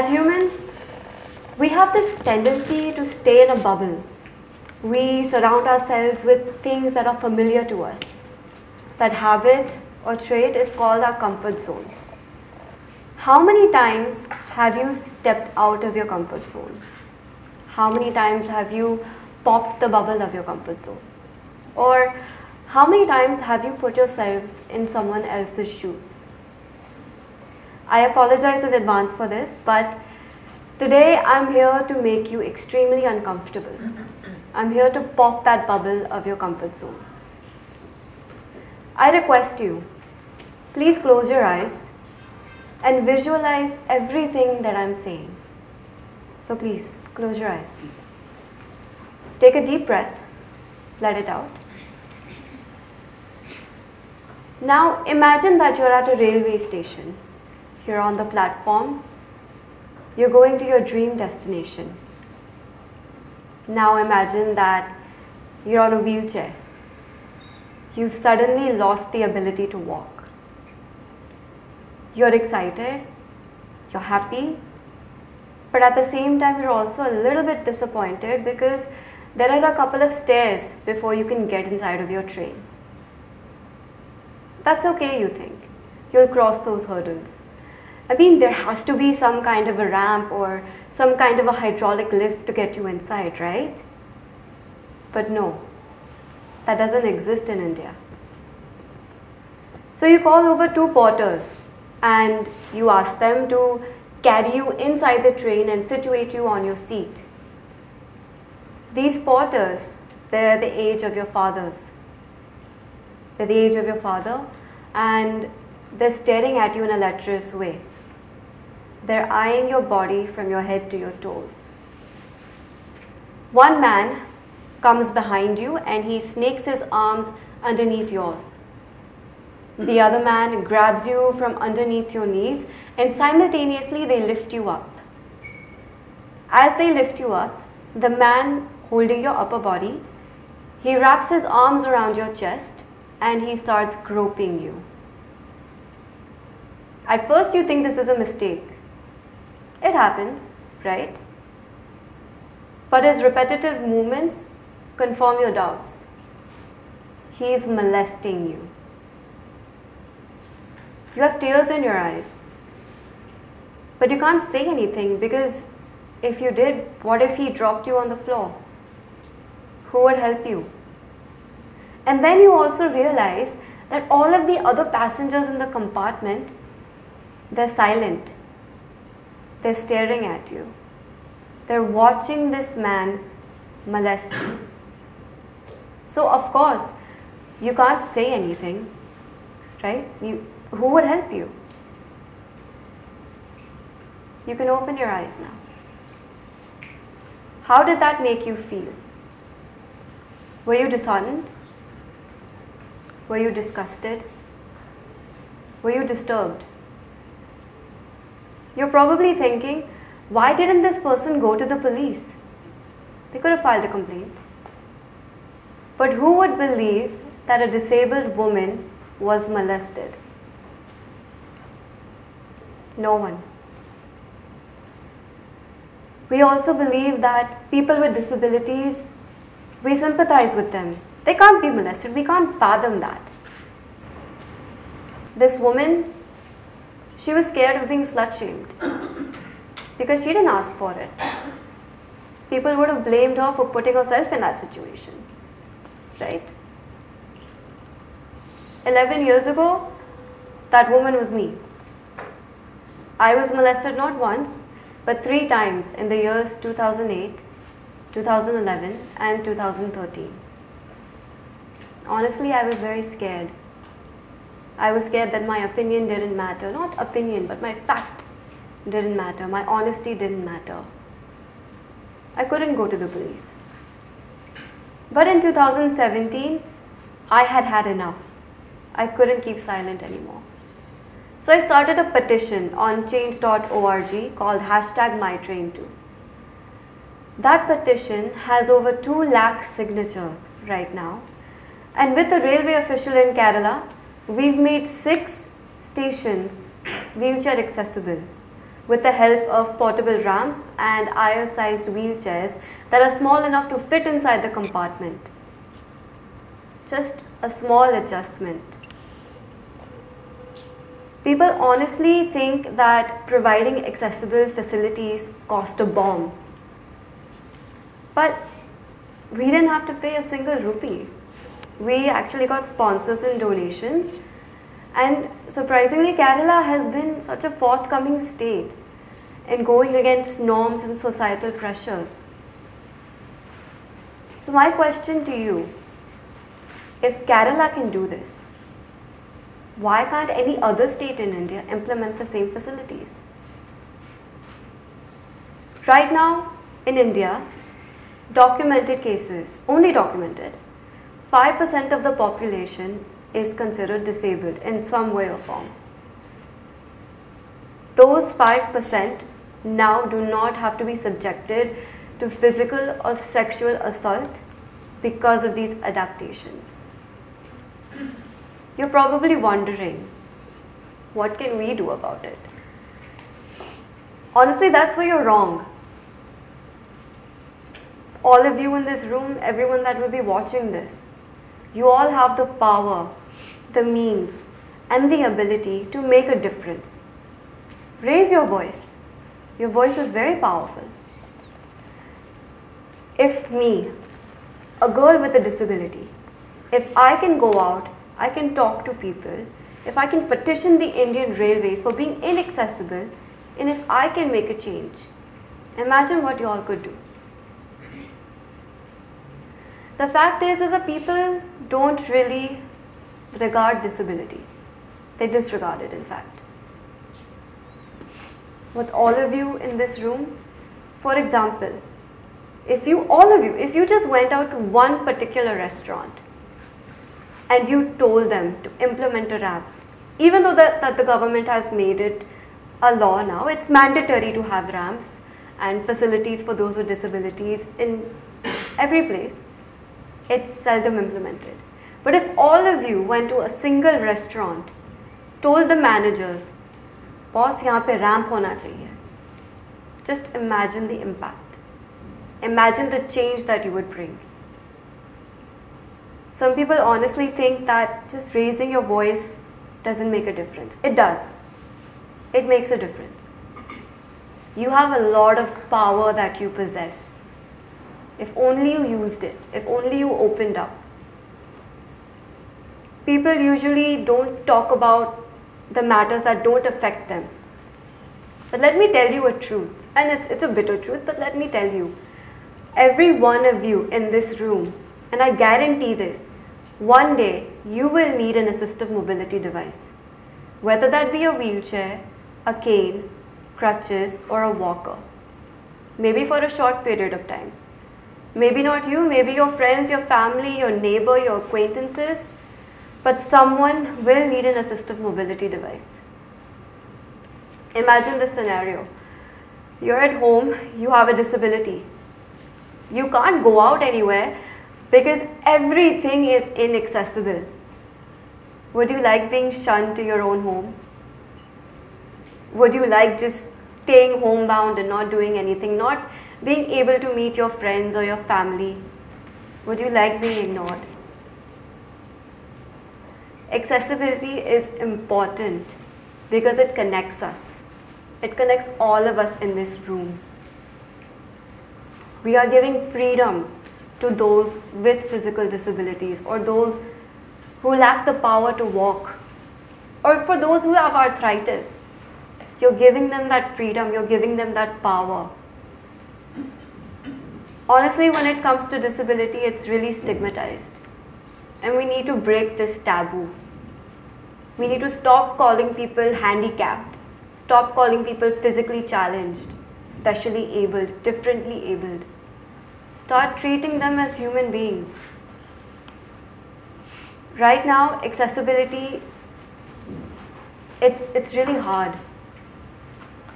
as humans, we have this tendency to stay in a bubble. We surround ourselves with things that are familiar to us. That habit or trait is called our comfort zone. How many times have you stepped out of your comfort zone? How many times have you popped the bubble of your comfort zone? Or how many times have you put yourselves in someone else's shoes? I apologize in advance for this, but today I'm here to make you extremely uncomfortable. I'm here to pop that bubble of your comfort zone. I request you, please close your eyes and visualize everything that I'm saying. So please, close your eyes. Take a deep breath, let it out. Now imagine that you're at a railway station. You're on the platform. You're going to your dream destination. Now imagine that you're on a wheelchair. You've suddenly lost the ability to walk. You're excited, you're happy, but at the same time you're also a little bit disappointed because there are a couple of stairs before you can get inside of your train. That's okay, you think. You'll cross those hurdles. I mean, there has to be some kind of a ramp or some kind of a hydraulic lift to get you inside, right? But no, that doesn't exist in India. So you call over two porters and you ask them to carry you inside the train and situate you on your seat. These porters, they're the age of your fathers. They're the age of your father and they're staring at you in a lecherous way. They're eyeing your body from your head to your toes. One man comes behind you and he snakes his arms underneath yours. The other man grabs you from underneath your knees and simultaneously they lift you up. As they lift you up, the man holding your upper body, he wraps his arms around your chest and he starts groping you. At first you think this is a mistake. It happens, right? But his repetitive movements confirm your doubts. He is molesting you. You have tears in your eyes. But you can't say anything because if you did, what if he dropped you on the floor? Who would help you? And then you also realize that all of the other passengers in the compartment, they're silent. They're staring at you. They're watching this man molest you. So of course, you can't say anything, right? Who would help you? You can open your eyes now. How did that make you feel? Were you disheartened? Were you disgusted? Were you disturbed? You're probably thinking, why didn't this person go to the police? They could have filed a complaint. But who would believe that a disabled woman was molested? No one. We also believe that people with disabilities, we sympathize with them. They can't be molested. We can't fathom that. This woman, she was scared of being slut-shamed because she didn't ask for it. People would have blamed her for putting herself in that situation, right? 11 years ago, that woman was me. I was molested not once, but 3 times in the years 2008, 2011 and 2013. Honestly, I was very scared. I was scared that my opinion didn't matter. Not opinion, but my fact didn't matter. My honesty didn't matter. I couldn't go to the police. But in 2017, I had had enough. I couldn't keep silent anymore. So I started a petition on change.org called #MyTrain2. That petition has over 2 lakh signatures right now. And with a railway official in Kerala, we've made 6 stations wheelchair accessible. with the help of portable ramps and IR-sized wheelchairs that are small enough to fit inside the compartment. Just a small adjustment. People honestly think that providing accessible facilities cost a bomb. But we didn't have to pay a single rupee. We actually got sponsors and donations. And surprisingly, Kerala has been such a forthcoming state in going against norms and societal pressures. So my question to you, if Kerala can do this, why can't any other state in India implement the same facilities? Right now in India, documented cases, only documented, 5% of the population is considered disabled in some way or form. Those 5% now do not have to be subjected to physical or sexual assault because of these adaptations. You're probably wondering, what can we do about it? Honestly, that's where you're wrong. All of you in this room, everyone that will be watching this, you all have the power, the means, and the ability to make a difference. Raise your voice. Your voice is very powerful. If me, a girl with a disability, if I can go out, I can talk to people, if I can petition the Indian Railways for being inaccessible, and if I can make a change, imagine what you all could do. The fact is that the people don't really regard disability. They disregard it, in fact. With all of you in this room, for example, if you just went out to one particular restaurant and you told them to implement a ramp, even though that the government has made it a law now, it's mandatory to have ramps and facilities for those with disabilities in every place. It's seldom implemented. But if all of you went to a single restaurant, told the managers, boss, yahan pe ramp hona chahiye, just imagine the impact. Imagine the change that you would bring. Some people honestly think that just raising your voice doesn't make a difference. It does. It makes a difference. You have a lot of power that you possess. If only you used it, if only you opened up. People usually don't talk about the matters that don't affect them. But let me tell you a truth, and it's a bitter truth, but let me tell you. Every one of you in this room, and I guarantee this, one day you will need an assistive mobility device. Whether that be a wheelchair, a cane, crutches, or a walker. Maybe for a short period of time. Maybe not you, maybe your friends, your family, your neighbor, your acquaintances, but someone will need an assistive mobility device. Imagine this scenario. You're at home, you have a disability. You can't go out anywhere because everything is inaccessible. Would you like being shunned to your own home? Would you like just staying homebound and not doing anything, not being able to meet your friends or your family? Would you like being ignored? Accessibility is important because it connects us. It connects all of us in this room. We are giving freedom to those with physical disabilities or those who lack the power to walk, or for those who have arthritis. You're giving them that freedom, you're giving them that power. Honestly, when it comes to disability, it's really stigmatized. And we need to break this taboo. We need to stop calling people handicapped, stop calling people physically challenged, specially abled, differently abled. Start treating them as human beings. Right now, accessibility, it's really hard.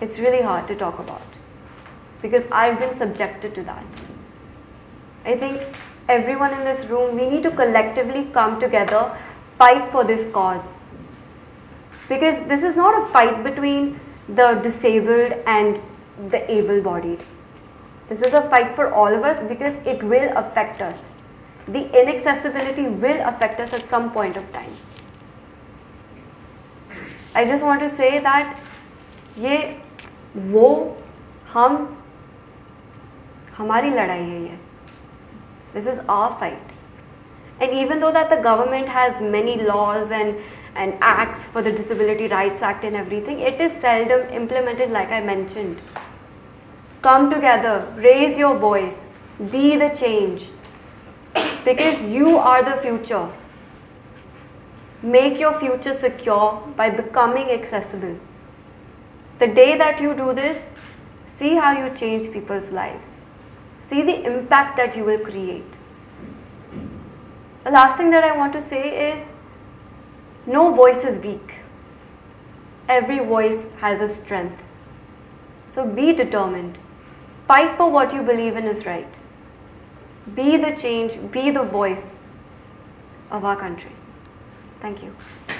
It's really hard to talk about because I've been subjected to that. I think everyone in this room, we need to collectively come together, fight for this cause. Because this is not a fight between the disabled and the able-bodied. This is a fight for all of us because it will affect us. The inaccessibility will affect us at some point of time. I just want to say that ये वो हमारी लड़ाई है ये. This is our fight. And even though that the government has many laws and acts for the Disability Rights Act and everything, it is seldom implemented like I mentioned. Come together, raise your voice, be the change, because you are the future. Make your future secure by becoming accessible. The day that you do this, see how you change people's lives. See the impact that you will create. The last thing that I want to say is, no voice is weak. Every voice has a strength. So be determined. Fight for what you believe in is right. Be the change, be the voice of our country. Thank you.